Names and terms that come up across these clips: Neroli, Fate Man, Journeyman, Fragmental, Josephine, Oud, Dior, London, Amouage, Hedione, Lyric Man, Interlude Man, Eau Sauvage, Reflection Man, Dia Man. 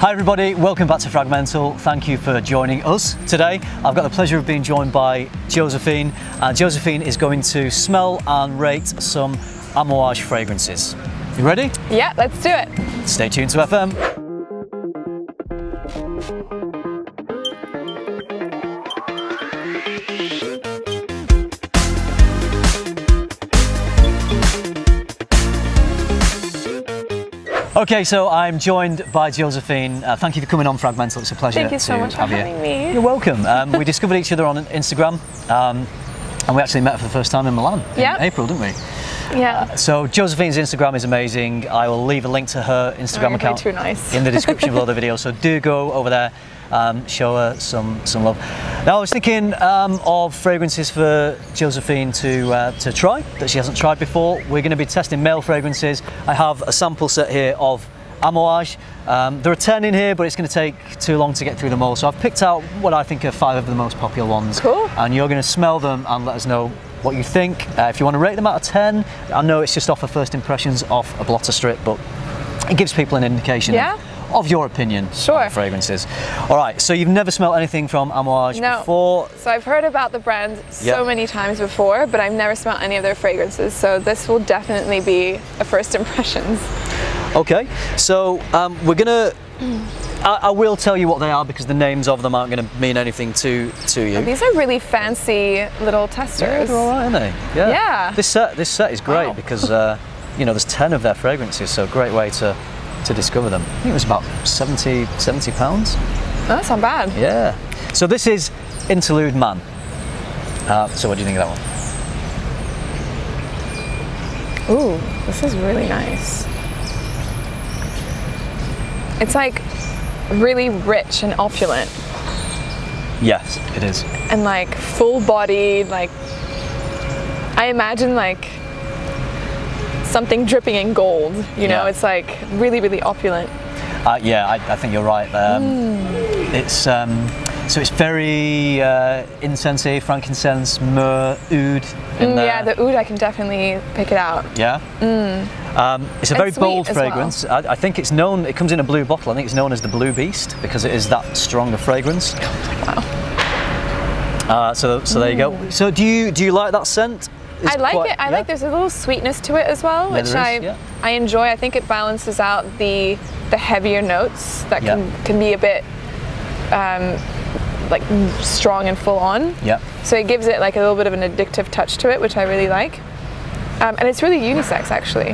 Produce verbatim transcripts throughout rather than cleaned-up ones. Hi everybody, welcome back to Fragmental. Thank you for joining us today. I've got the pleasure of being joined by Josephine. And Josephine is going to smell and rate some Amouage fragrances. You ready? Yeah, let's do it. Stay tuned to F M. Okay, so I'm joined by Josephine. Uh, thank you for coming on Fragmental. It's a pleasure. Thank you so to much for have having you. me. You're welcome. Um, we discovered each other on Instagram, um, and we actually met for the first time in Milan in yep. April, didn't we? Yeah. Uh, so Josephine's Instagram is amazing. I will leave a link to her Instagram oh, account too nice. in the description below the video. So do go over there, um, show her some some love. Now I was thinking um, of fragrances for Josephine to uh, to try that she hasn't tried before. We're going to be testing male fragrances. I have a sample set here of Amouage. Um, there are ten in here, but it's going to take too long to get through them all. So I've picked out what I think are five of the most popular ones. Cool. And you're going to smell them and let us know what you think. Uh, if you want to rate them out of ten, I know it's just off of first impressions off a blotter strip, but it gives people an indication. Yeah. Of your opinion sure. on fragrances. All right, so you've never smelled anything from Amouage no. before? So I've heard about the brand so yep. many times before, but I've never smelled any of their fragrances, so this will definitely be a first impressions. Okay, so um, we're gonna, I, I will tell you what they are because the names of them aren't gonna mean anything to, to you. Oh, these are really fancy little testers. Yeah, they're all right, aren't they? Yeah. yeah. This, set, this set is great wow. because uh, you know, there's ten of their fragrances, so great way to to discover them. I think it was about seventy pounds. Oh, that's not bad. Yeah. So this is Interlude Man. Uh, so what do you think of that one? Ooh, this is really nice. It's like really rich and opulent. Yes, it is. And like full-bodied, like I imagine like something dripping in gold, you know, yeah. it's like really, really opulent. Uh, yeah, I, I think you're right. Um, mm. It's um, so it's very uh, incensey, frankincense, myrrh, oud. In mm, there. Yeah, the oud I can definitely pick it out. Yeah. Mm. Um, it's a very bold fragrance. Well. I, I think it's known. It comes in a blue bottle. I think it's known as the Blue Beast because it is that strong a fragrance. Wow. Uh, so, so mm. there you go. So, do you do you like that scent? I like quite, it. I yeah. like there's a little sweetness to it as well, yeah, which I is, yeah. I enjoy. I think it balances out the the heavier notes that yeah. can can be a bit um, like strong and full on. Yeah. So it gives it like a little bit of an addictive touch to it, which I really like. Um, and it's really unisex, actually.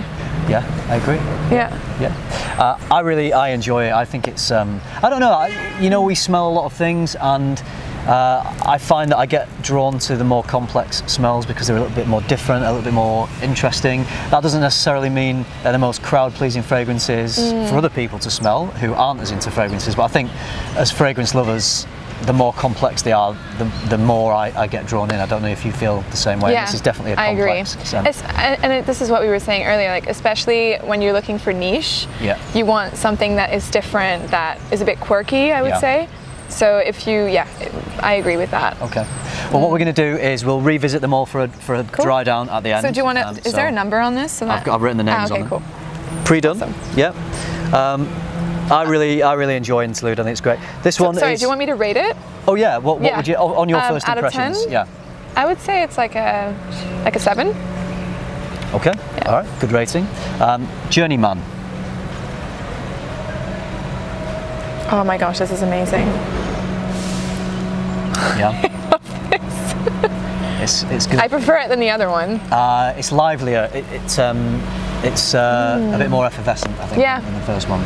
Yeah, I agree. Yeah. Yeah. Uh, I really I enjoy it. I think it's um, I don't know. I, you know, we smell a lot of things and. Uh, I find that I get drawn to the more complex smells because they're a little bit more different, a little bit more interesting. That doesn't necessarily mean they're the most crowd-pleasing fragrances mm. for other people to smell who aren't as into fragrances, but I think as fragrance lovers, the more complex they are, the, the more I, I get drawn in. I don't know if you feel the same way. Yeah, this is definitely a complex I agree. Scent. It's, and it, this is what we were saying earlier, like especially when you're looking for niche, yeah. you want something that is different, that is a bit quirky, I would yeah. say. So if you, yeah, I agree with that. Okay. Well, what we're going to do is we'll revisit them all for a, for a cool. dry down at the end. So do you want to, um, is so there a number on this? So that I've, got, I've written the names ah, okay, on them. Cool. Pre-done, awesome. yeah. Um, I really I really enjoy Interlude, I think it's great. This so, one sorry, is... Sorry, do you want me to rate it? Oh yeah, what, what yeah. would you, on your um, first impressions? Out of ten, yeah. I would say it's like a, like a seven. Okay, yeah. all right, good rating. Um, Journeyman. Oh my gosh, this is amazing. Yeah. it's, it's good. I prefer it than the other one. Uh, it's livelier. It, it, um, it's uh, mm. a bit more effervescent, I think, yeah. than the first one.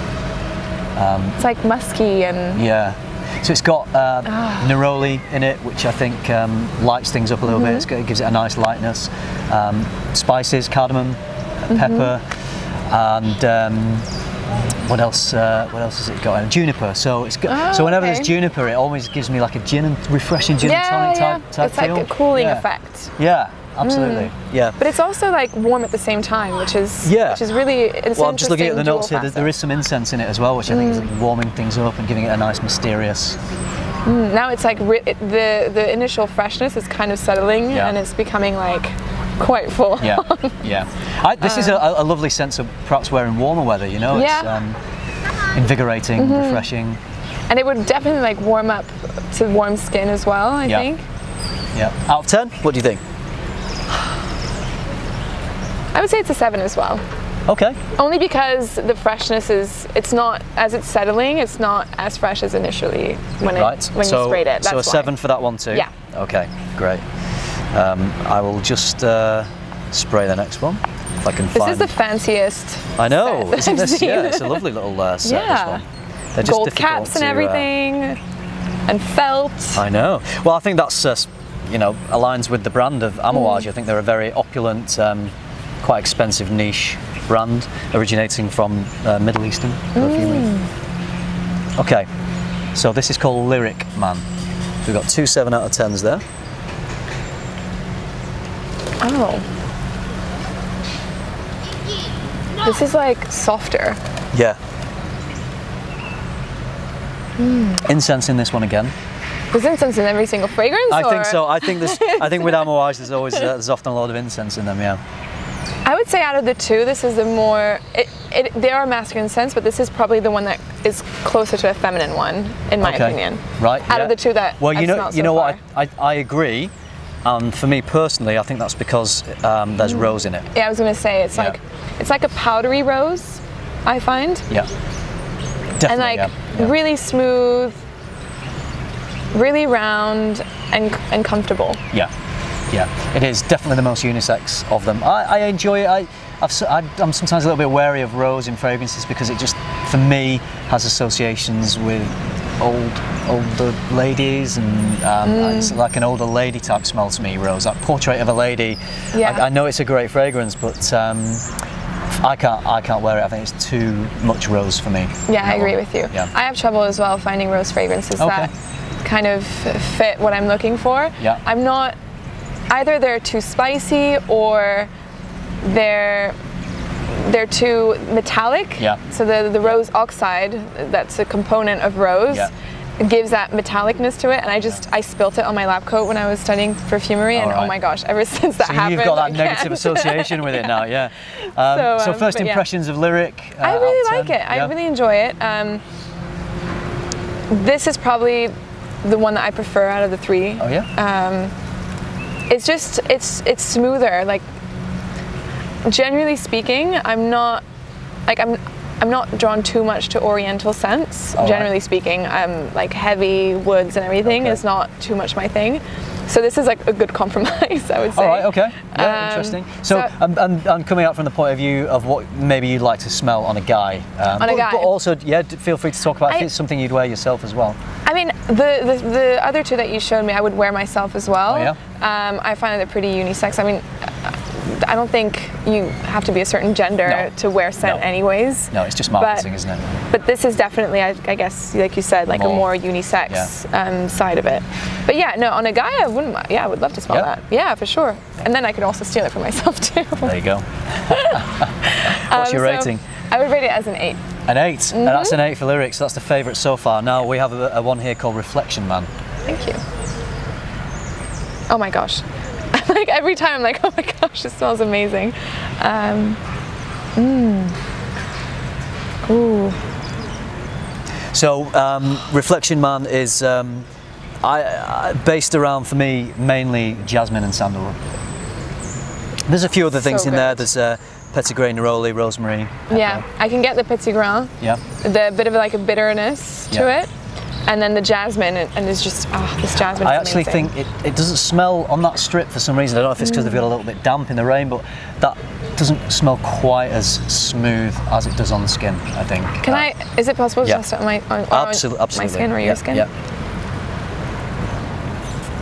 Um, it's like musky and... Yeah. So it's got uh, neroli in it, which I think um, lights things up a little mm-hmm. bit. It's got, it gives it a nice lightness. Um, spices, cardamom, mm-hmm. pepper, and... Um, What else? Uh, what else has it got? And juniper. So it's good. Oh, so whenever okay. there's juniper, it always gives me like a gin and refreshing gin yeah, and tonic yeah. type, type it's feel. It's like a cooling yeah. effect. Yeah, absolutely. Mm. Yeah. But it's also like warm at the same time, which is yeah. which is really. It's well, I'm just looking at the notes here. Facet. There is some incense in it as well, which I think mm. is like warming things up and giving it a nice mysterious. Mm, now it's like ri the the initial freshness is kind of settling yeah. and it's becoming like. Quite full. Yeah, yeah. I, this um, is a, a lovely sense of perhaps wearing warmer weather. You know, yeah. It's, um, invigorating, mm-hmm. refreshing. And it would definitely like warm up to warm skin as well, I yeah. think. Yeah. Out of ten, what do you think? I would say it's a seven as well. Okay. Only because the freshness is, it's not, as it's settling, it's not as fresh as initially when, right. it, when so, you sprayed it. That's so a seven why. For that one too? Yeah. Okay, great. Um, I will just uh, spray the next one. If I can this find... is the fanciest I know, set isn't this? Yeah, it's a lovely little uh, set, yeah. this one. They're just gold caps and to, everything, uh... and felt. I know. Well, I think that's, uh, you know, aligns with the brand of Amouage. Mm. I think they're a very opulent, um, quite expensive niche brand originating from uh, Middle Eastern perfuming. Mm. Okay, so this is called Lyric Man. We've got two seven out of tens there. Oh, this is like softer. Yeah. Mm. Incense in this one again. There's incense in every single fragrance. I or? think so. I think this. I think with Amouage, there's always uh, there's often a lot of incense in them. Yeah. I would say out of the two, this is the more, it, it, there are masculine scents, but this is probably the one that is closer to a feminine one, in my okay. opinion. Right. Out yeah. of the two that well, I've you know, smelled you so know far. what, I, I, I agree. Um, for me personally, I think that's because um, there's mm. rose in it. Yeah, I was going to say, it's yeah. like, it's like a powdery rose, I find. Yeah. Definitely, and like, yeah. Yeah. really smooth, really round, and, and comfortable. Yeah. Yeah, it is definitely the most unisex of them. I, I enjoy it. I, I've, I, I'm sometimes a little bit wary of rose in fragrances because it just, for me, has associations with old, older ladies, and um, mm. it's like an older lady type smell to me. Rose, like Portrait of a Lady. Yeah. I, I know it's a great fragrance, but um, I can't, I can't wear it. I think it's too much rose for me. Yeah, I agree one. with you. Yeah. I have trouble as well finding rose fragrances okay. that kind of fit what I'm looking for. Yeah, I'm not. Either they're too spicy or they're they're too metallic. Yeah. So the the rose oxide, that's a component of rose, yeah. gives that metallicness to it. And I just yeah. I spilt it on my lab coat when I was studying perfumery, All and right. oh my gosh, ever since that so happened. So you've got that negative association with yeah. it now, yeah. Um, so, so um, first impressions yeah. of Lyric. Uh, I really like it. Yeah. I really enjoy it. Um, this is probably the one that I prefer out of the three. Oh yeah. Um, It's just, it's it's smoother. Like, generally speaking, I'm not, like I'm I'm not drawn too much to oriental scents. All generally right. speaking, um, like heavy woods and everything okay. is not too much my thing. So this is like a good compromise, I would say. All right, okay, yeah, um, interesting. So, so I'm, I'm, I'm coming out from the point of view of what maybe you'd like to smell on a guy. Um, on a guy. But, but also, yeah, feel free to talk about I, if it's something you'd wear yourself as well. I mean, the, the, the other two that you showed me, I would wear myself as well. Oh, yeah? Um, I find it pretty unisex. I mean, I don't think you have to be a certain gender no. to wear scent no. anyways. No, it's just marketing, but, isn't it? But this is definitely, I, I guess, like you said, like more, a more unisex yeah. um, side of it. But yeah, no, on a guy, I wouldn't, yeah, I would love to smell yeah. that. Yeah, for sure. And then I could also steal it for myself too. There you go. What's um, your rating? So I would rate it as an eight. An eight? Mm-hmm. And that's an eight for Lyric, so that's the favourite so far. Now we have a, a one here called Reflection Man. Thank you. Oh my gosh. Like every time I'm like, oh my gosh, this smells amazing. Um, mm. Ooh. So um, Reflection Man is um, I, I, based around, for me, mainly jasmine and sandalwood. There's a few other things so in good. there. There's uh, petit grain, neroli, rosemary. Pepper. Yeah, I can get the petit grain. Yeah. The bit of like a bitterness to yeah. it. And then the jasmine, and it's just, ah, oh, this jasmine is I actually amazing. think it, it doesn't smell on that strip for some reason. I don't know if it's because mm. they've got a little bit damp in the rain, but that doesn't smell quite as smooth as it does on the skin, I think. Can uh, I, is it possible yeah. to test it on my, on, absolutely, on absolutely. my skin or yeah, your skin? Yeah.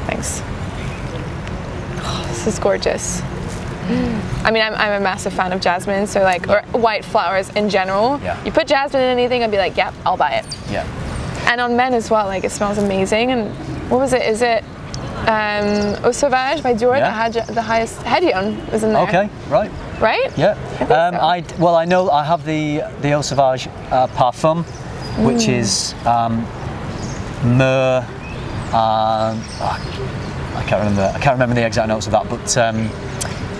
Thanks. Oh, this is gorgeous. I mean, I'm, I'm a massive fan of jasmine, so like, or white flowers in general. Yeah. You put jasmine in anything, I'd be like, yep, yeah, I'll buy it. Yeah. And on men as well, like it smells amazing. And what was it? Is it um, Eau Sauvage by Dior yeah. that had the highest? Hedione was in there. Okay, right. Right? Yeah. I um, so. I well, I know I have the the Eau Sauvage uh, parfum, mm. which is um, myrrh. Uh, oh, I can't remember. I can't remember the exact notes of that, but um,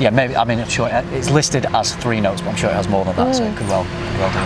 yeah, maybe. I mean, I'm sure it's listed as three notes, but I'm sure it has more than that, mm. so it could well, could well do.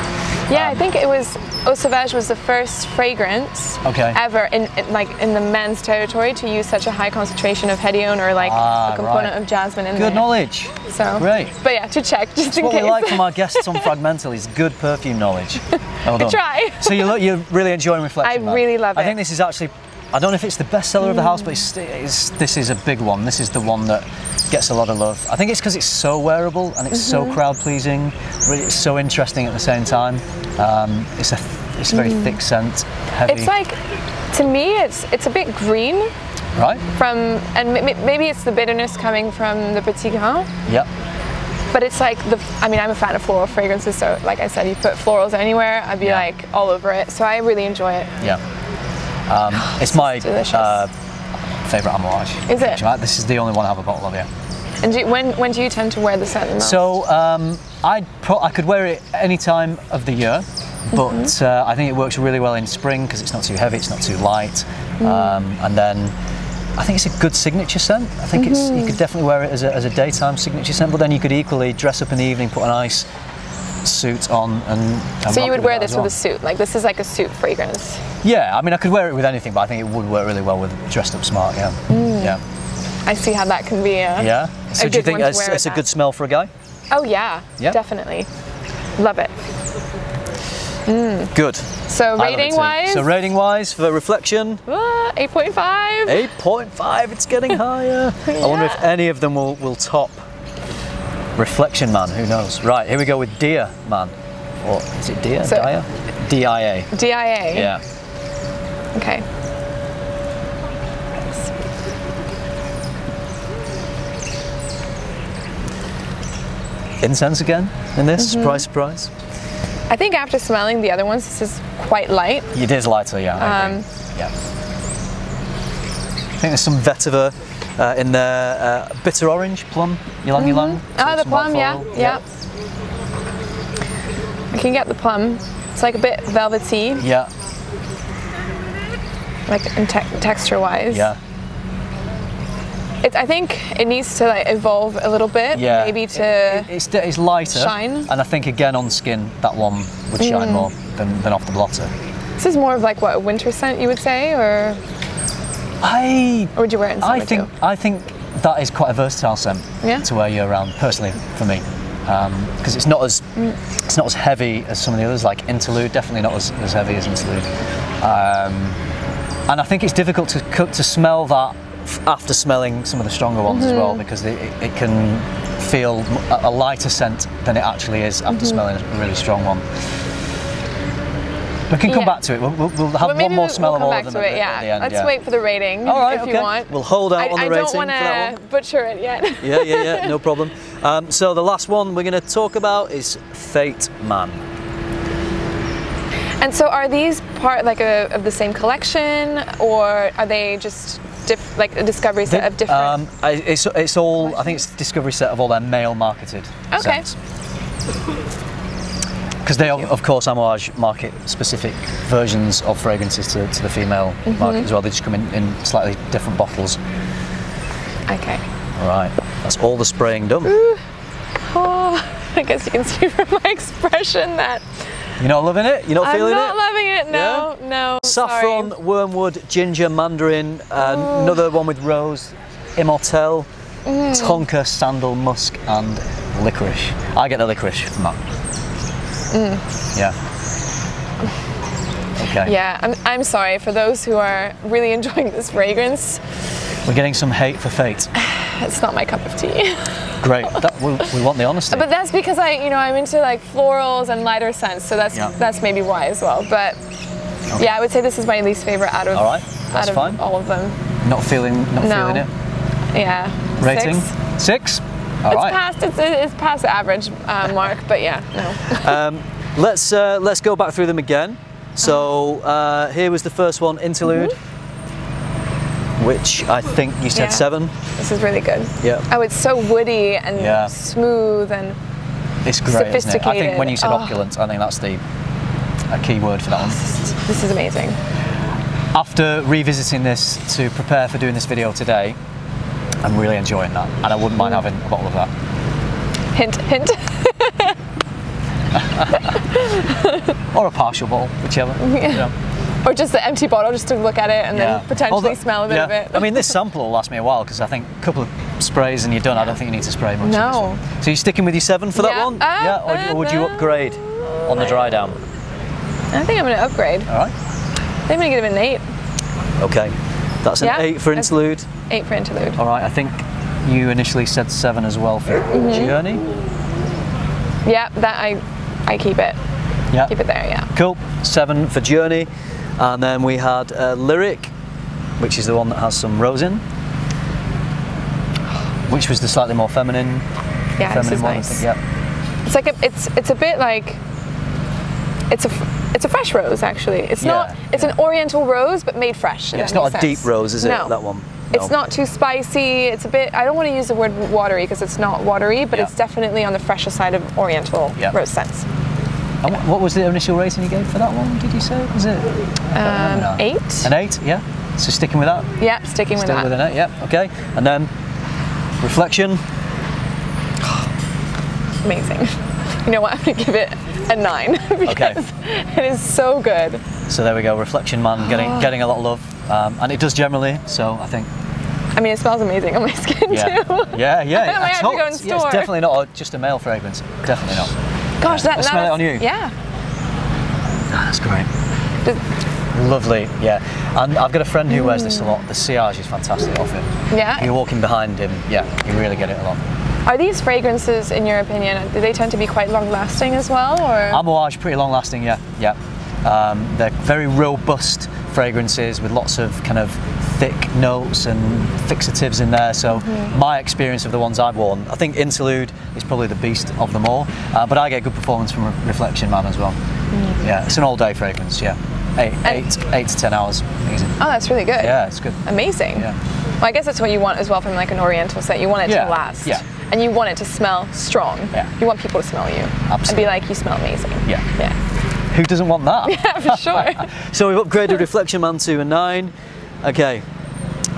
Yeah, um, I think it was Eau Sauvage was the first fragrance okay. ever in, in like in the men's territory to use such a high concentration of Hedione or like ah, a component right. of jasmine in good there. Good knowledge. So great. But yeah, to check just That's in what case. What we like from our guests on Fragmental is good perfume knowledge. Well I try. So you look, you're really enjoying Reflection. I Man. really love it. I think this is actually. I don't know if it's the bestseller mm. of the house, but it's, it's, this is a big one. This is the one that gets a lot of love. I think it's because it's so wearable and it's mm-hmm. so crowd-pleasing. It's so interesting at the same time. Um, it's a it's a very mm. thick scent, heavy. It's like, to me, it's it's a bit green. Right. From and maybe it's the bitterness coming from the Petit Grain. Yep. But it's like, the. I mean, I'm a fan of floral fragrances, so like I said, you put florals anywhere, I'd be yeah. like all over it. So I really enjoy it. Yeah. Um, it's my uh, favourite Amouage. Is it? This is the only one I have a bottle of, yeah. And do you, when, when do you tend to wear the scent the most? So um, I'd pro I could wear it any time of the year, but mm-hmm. uh, I think it works really well in spring because it's not too heavy, it's not too light. Mm. Um, and then I think it's a good signature scent. I think mm-hmm. it's you could definitely wear it as a, as a daytime signature scent, but then you could equally dress up in the evening, put a nice suit on and, and so you would wear this well. with a suit, like this is like a suit fragrance. Yeah, I mean I could wear it with anything, but I think it would work really well with dressed up smart. Yeah, mm. yeah. I see how that can be. A, yeah. So a do you think it's, it's a good smell for a guy? Oh yeah, yeah. definitely. Love it. Mm. Good. So rating wise. So rating wise for Reflection. Ah, eight point five. eight point five. It's getting higher. Yeah. I wonder if any of them will will top Reflection Man, who knows? Right, here we go with Dia Man. Or is it Dia? So, Dia? D I A. D I A? Yeah. Okay. Incense again in this? Mm-hmm. Surprise, surprise. I think after smelling the other ones, this is quite light. It is lighter, yeah. Um, I agree. Yeah. I think there's some vetiver Uh, in the uh, bitter orange, plum, ylang mm-hmm. ylang. Oh, the plum, yeah, yeah, yeah. I can get the plum. It's like a bit velvety. Yeah. Like in te texture-wise. Yeah. It, I think it needs to like evolve a little bit. Yeah. Maybe to it, it, it's, it's lighter. Shine. And I think again on skin, that one would shine mm. more than, than off the blotter. This is more of like what a winter scent you would say, or. I, or would you wear it in summer I think, too? I think that is quite a versatile scent yeah. to wear year-round, personally, for me. Because um, it's not as mm. it's not as heavy as some of the others, like Interlude, definitely not as, as heavy as Interlude. Um, and I think it's difficult to cook, to smell that after smelling some of the stronger ones mm-hmm. as well, because it, it can feel a lighter scent than it actually is after mm-hmm. smelling a really strong one. We can come yeah. back to it. We'll, we'll, we'll have well, one more smell we'll of all of them. Back to it, yeah. At the end, Let's yeah. wait for the rating all right, if okay. you want. We'll hold out I, on the I rating. I don't want to butcher it yet. yeah, yeah, yeah. No problem. Um, so the last one we're going to talk about is Fate Man. And so, are these part like a, of the same collection, or are they just diff, like a discovery set the, of different? Um, I, it's it's all. I think it's a discovery set of all their male marketed. Okay. Sets. Because they, of, of course, Amouage market specific versions of fragrances to, to the female mm-hmm. market as well. They just come in, in slightly different bottles. Okay. All right. That's all the spraying done. Ooh. Oh, I guess you can see from my expression that... You're not loving it? You're not I'm feeling not it? I'm not loving it, no, yeah? no. Saffron, sorry. Wormwood, ginger, mandarin, oh. another one with rose, immortelle, mm. tonka, sandal, musk and licorice. I get the licorice from that. Mm. Yeah. Okay. Yeah, I'm, I'm sorry for those who are really enjoying this fragrance. We're getting some hate for Fate. It's not my cup of tea. Great. That, we, we want the honesty. But that's because I, you know, I'm into like florals and lighter scents, so that's yeah. that's maybe why as well. But okay. yeah, I would say this is my least favorite out of all, right. that's out of, fine. all of them. Not feeling, not no. feeling it. Yeah. Rating six. six? All it's right. past it's, it's past the average uh, mark, but yeah, no. um, let's uh, let's go back through them again. So uh, here was the first one, Interlude, mm-hmm. which I think you said yeah. seven. This is really good. Yeah. Oh, it's so woody and yeah. smooth and it's great, sophisticated. Isn't it? I think when you said oh. opulent, I think that's the a key word for that one. This is amazing. After revisiting this to prepare for doing this video today. I'm really enjoying that, and I wouldn't mind having a bottle of that. Hint, hint. Or a partial bottle, whichever. Yeah. You know. Or just the empty bottle, just to look at it and yeah. then potentially Although, smell a bit yeah. of it. I mean, this sample will last me a while because I think a couple of sprays and you're done. I don't think you need to spray much. No. So you're sticking with your seven for yeah. that one? Uh, yeah. Or, or would you upgrade on the dry down? I think I'm going to upgrade. All right. I think I'm going to give it an eight. Okay. That's an yeah. eight for Interlude. Eight for Interlude. All right. I think you initially said seven as well for mm-hmm. Journey. Yeah, that I, I keep it. Yeah. Keep it there, yeah. Cool. Seven for Journey. And then we had uh, Lyric, which is the one that has some rose in, which was the slightly more feminine, yeah, feminine this is one. Nice. I think, yeah. It's like a, it's it's a bit like it's a it's a fresh rose actually. It's yeah, not it's yeah. an oriental rose but made fresh. Yeah, it's not a sense. deep rose, is it? No. That one. No. It's not too spicy. It's a bit. I don't want to use the word watery because it's not watery, but yeah. it's definitely on the fresher side of oriental yeah. rose scents. And what was the initial rating you gave for that one, did you say? Was it? Um, no. Eight. An eight, yeah. So sticking with that? Yep, sticking with that. Sticking with an eight, yep, okay. And then, Reflection. Amazing. You know what, I'm going to give it a nine because okay. it is so good. So there we go, Reflection Man getting, oh. getting a lot of love. Um, and it does generally, so I think. I mean, it smells amazing on my skin yeah. too. Yeah, yeah. I might have to go in store. Yeah, it's definitely not just a male fragrance, definitely not. Gosh, yeah. that, I smell it on you. Yeah. Oh, that's great. Just, lovely, yeah. And I've got a friend who mm. wears this a lot. The sillage is fantastic off it. Yeah. You're walking behind him, yeah, you really get it a lot. Are these fragrances, in your opinion, do they tend to be quite long-lasting as well, or? Amouage, pretty long-lasting, yeah, yeah. Um, they're very robust fragrances with lots of kind of thick notes and fixatives in there, so mm-hmm. my experience of the ones I've worn, I think Interlude is probably the beast of them all, uh, but I get good performance from Reflection Man as well. Mm-hmm. Yeah, it's an all-day fragrance, yeah. Eight, eight, eight to ten hours. Amazing. Oh, that's really good. Yeah, it's good. Amazing. Yeah. Well, I guess that's what you want as well from like an oriental set. You want it yeah. to last. Yeah. And you want it to smell strong. Yeah. You want people to smell you. Absolutely. And be like, you smell amazing. Yeah. Yeah. Who doesn't want that? Yeah, for sure. So we've upgraded Reflection Man to a nine. Okay,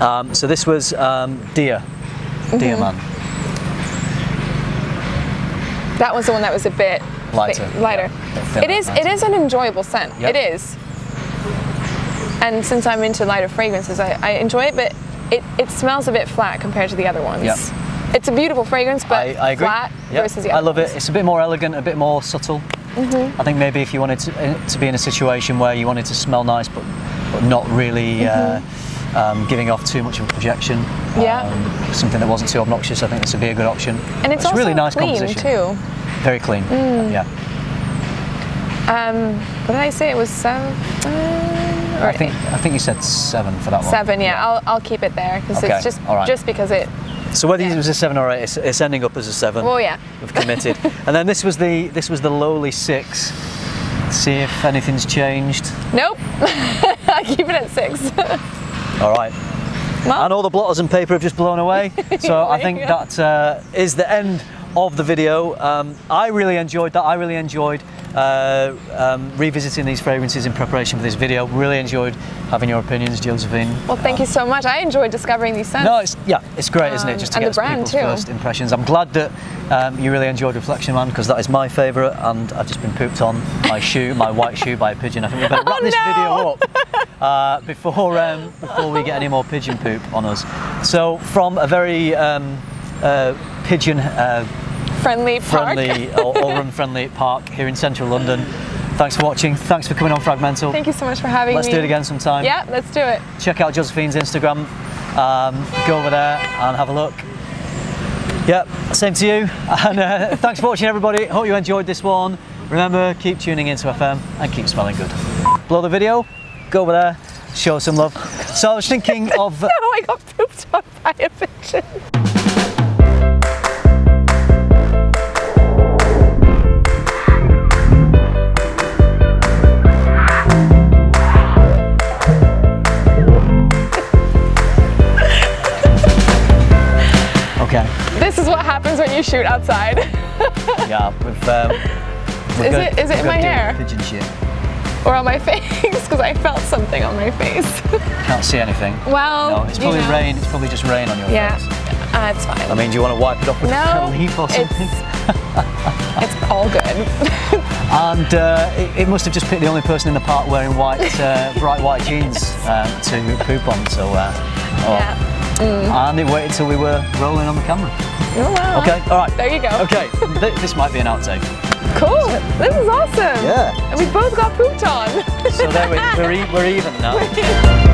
um, so this was um, Dia, mm-hmm. Dia Man. That was the one that was a bit lighter. Th lighter. Yeah, it is. Lighter. It is an enjoyable scent. Yep. It is. And since I'm into lighter fragrances, I, I enjoy it, but it, it smells a bit flat compared to the other ones. Yep. It's a beautiful fragrance, but I, I agree. flat yep. versus the other I love ones. it. It's a bit more elegant, a bit more subtle. Mm-hmm. I think maybe if you wanted to, to be in a situation where you wanted to smell nice, but but not really mm-hmm. uh, um, giving off too much of a projection. Yeah. Um, something that wasn't too obnoxious, I think this would be a good option. And it's, it's also really nice clean composition. too. Very clean, mm. yeah. Um, what did I say, it was seven? Or I, think, I think you said seven for that one. Seven, yeah, yeah. I'll, I'll keep it there because okay. it's just, right. just because it... So whether yeah. it was a seven or eight, it's, it's ending up as a seven. Oh yeah. We've committed. And then this was the this was the lowly six. See if anything's changed. Nope. I keep it at six. All right. Well, and all the blotters and paper have just blown away. So I think yeah. that uh, is the end of the video. Um, I really enjoyed that. I really enjoyed uh, um, revisiting these fragrances in preparation for this video. Really enjoyed having your opinions, Josephine. Well, thank um, you so much. I enjoyed discovering these scents. No, it's, yeah, it's great, um, isn't it? Just to get people's too. first impressions. I'm glad that um, you really enjoyed Reflection Man because that is my favourite, and I've just been pooped on my shoe, my white shoe, by a pigeon. I think we better wrap oh, this no. video up uh, before um, before we get any more pigeon poop on us. So, from a very um, uh, pigeon. Uh, friendly park. Friendly, or, or run-friendly park here in central London. Thanks for watching. Thanks for coming on Fragmental. Thank you so much for having let's me. Let's do it again sometime. Yeah, let's do it. Check out Josephine's Instagram. Um, go over there and have a look. Yep, same to you. And uh, thanks for watching, everybody. Hope you enjoyed this one. Remember, keep tuning into F M and keep smelling good. Below the video, go over there, show some love. So I was thinking of... No, I got pooped on by a pigeon. Shoot outside. Yeah, with, um, is gonna, it is it in my hair? Pigeon shit. Or on my face? Because I felt something on my face. Can't see anything. Well, no, it's probably you know. rain. It's probably just rain on your yeah. face. Yeah, uh, it's fine. I mean, do you want to wipe it off with no, a leaf or something? It's, it's all good. and uh, it, it must have just picked the only person in the park wearing white, uh, bright white jeans uh, to poop on. So, uh, oh. yeah. mm. and it waited till we were rolling on the camera. Oh, wow. Okay, all right. There you go. Okay, Th this might be an outtake. Cool. This is awesome. Yeah. And we both got pooped on. So there we, we're, e we're even now.